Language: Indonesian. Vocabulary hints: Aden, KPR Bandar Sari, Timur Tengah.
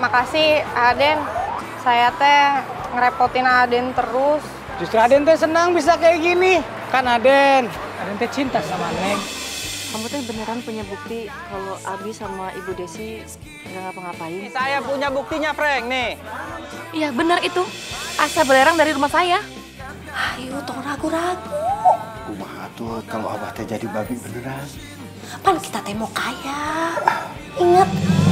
Makasih Aden, saya teh ngerepotin Aden terus. Justru Aden teh senang bisa kayak gini. Kan Aden teh cinta sama Neng. Kamu teh beneran punya bukti kalau Abi sama Ibu Desi nggak ngapa-ngapain? Saya punya buktinya, Frank, nih. Iya, bener itu. Asa belerang dari rumah saya. Ayo, tong ragu-ragu. Kumaha tuh kalau abah teh jadi babi beneran. Pan kita teh mau kaya. Ingat.